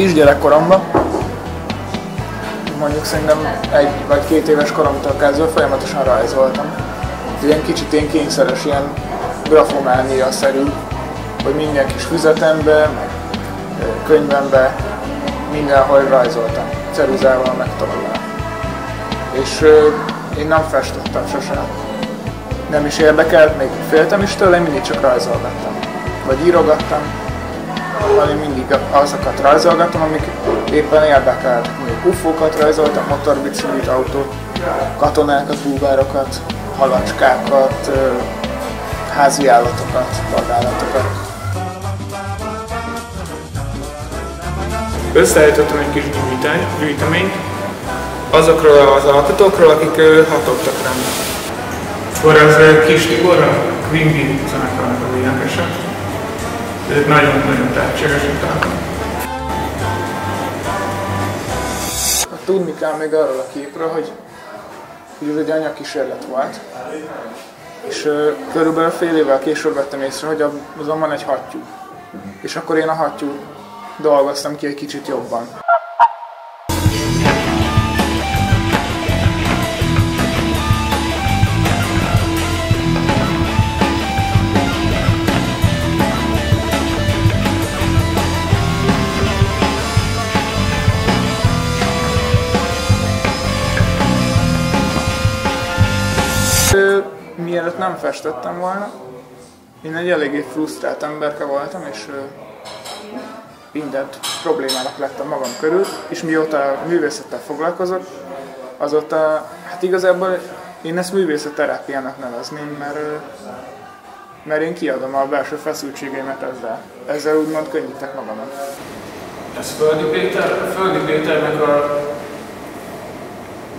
kisgyerekkoromban, mondjuk szerintem 1 vagy 2 éves koromtól kezdve folyamatosan rajzoltam. Ilyen kicsit én kényszeres, ilyen grafománia-szerű, hogy minden kis füzetembe, könyvembe, mindenhol rajzoltam, ceruzával megtollal. És én nem festettem sosem. Nem is érdekelt, még féltem is tőle, én mindig csak rajzolgattam. Vagy írogattam, hanem mindig azokat rajzolgattam, amik éppen érdekeltek. Mondjuk ufókat rajzoltam, motorbiciklit, autót, katonákat, búvárokat, halacskákat, házi állatokat, vadállatokat. Összeállítottam egy kis gyűjteményt azokról az alkotókról, akik hatottak rám. Akkor az Kis Tibor, a Twin Peaks zenekarnak az énekese. Ők nagyon-nagyon tehetségesek találnak. Tudni kell még arról a képről, hogy ez egy anyakísérlet volt. És körülbelül fél évvel később vettem észre, hogy azon van egy hattyú. És akkor én a hattyút dolgoztam ki egy kicsit jobban. Mielőtt nem festettem volna, én egy eléggé frusztrált emberke voltam, és mindent problémának lettem magam körül, és mióta művészettel foglalkozok, azóta, hát igazából én ezt művészetterápiának nevezném, mert én kiadom a belső feszültségeimet ezzel. Ezzel úgymond könnyítek magamat. Ez Földi Péternek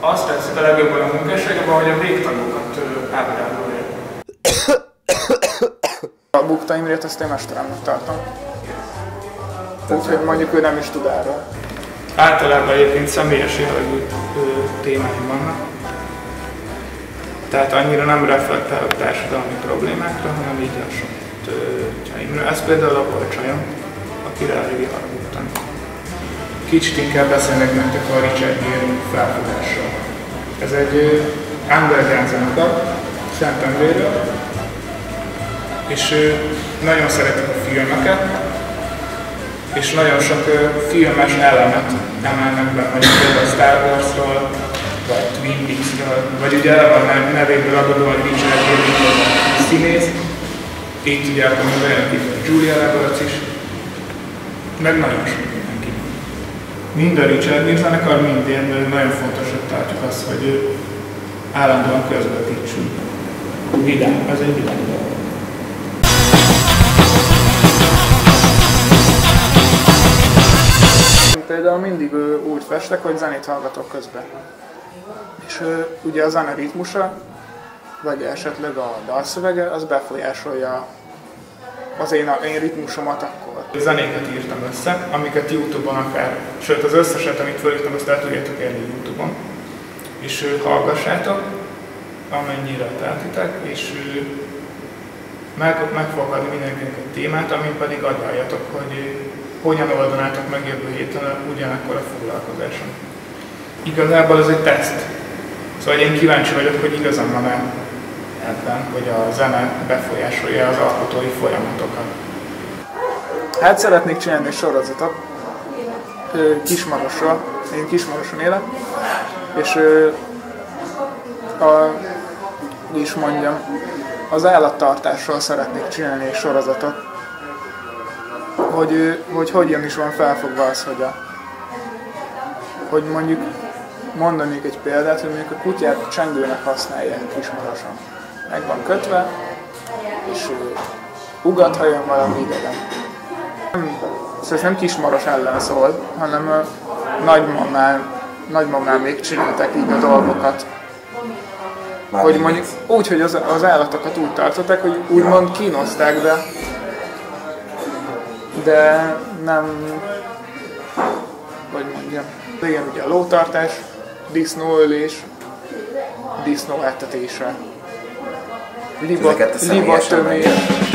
azt tetszik a legjobban a munkásságban, hogy a végtagókat ábrázolja. A Bukta Imrét azt én mesteremnek tartom. Úgyhogy mondjuk ő nem is tud erről. Általában egyébként személyes jellegű témáim vannak. Tehát annyira nem reflektálok társadalmi problémákra, hanem így lassan. Ez például a volt csajom, akire elég haragudtam. Kicsit inkább beszélnek nektek a Richard Gere felfogásról. Ez egy André Jánczanaka, Szentendréről, és nagyon szeretik a filmeket, és nagyon sok filmes elemet emelnek be, mondjuk a Star Warsról, vagy Twin Peaksről, vagy ugye a nevéből adódóan Richard Gere színész, így ugye akkor Julia Edwards is, meg nagyon sok. Mind a Richard Gere zenekar, mindén nagyon fontosnak tartjuk azt, hogy állandóan közvetítsünk. Vidám, ez egy vidám dolog. Például mindig úgy festek, hogy zenét hallgatok közben. És ugye a zene ritmusa, vagy esetleg a dalszövege, az befolyásolja az én ritmusomat akkor. Zenéket írtam össze, amiket YouTube-on akár, sőt az összeset, amit felírtam, azt el tudjátok érni YouTube-on. És hallgassátok, amennyire tehetitek, és meg fog adni mindenkinek egy témát, amin pedig ajánljatok, hogy hogyan oldanátok meg jövő héten ugyanakkor a foglalkozáson. Igazából ez egy teszt. Szóval én kíváncsi vagyok, hogy igazán van el ebben, hogy a zene befolyásolja az alkotói folyamatokat. Hát szeretnék csinálni egy sorozatot Kismarosról. Én Kismaroson élek, és is mondjam, az állattartásról szeretnék csinálni egy sorozatot, hogy hogyan is van felfogva az, hogy hogy mondjuk mondanék egy példát, hogy mondjuk a kutyát csengőnek használják Kismaroson. Meg van kötve, és ugat, ha jön valami idegen. Szerintem Kismaros ellen szól, hanem a nagymamám még csináltak így a dolgokat. Hogy mondjuk úgy, hogy az állatokat úgy tartották, hogy úgymond kínozták, de nem, hogy mondjam. Igen, ugye a lótartás, disznóölés, disznóetetésre. Libatömés.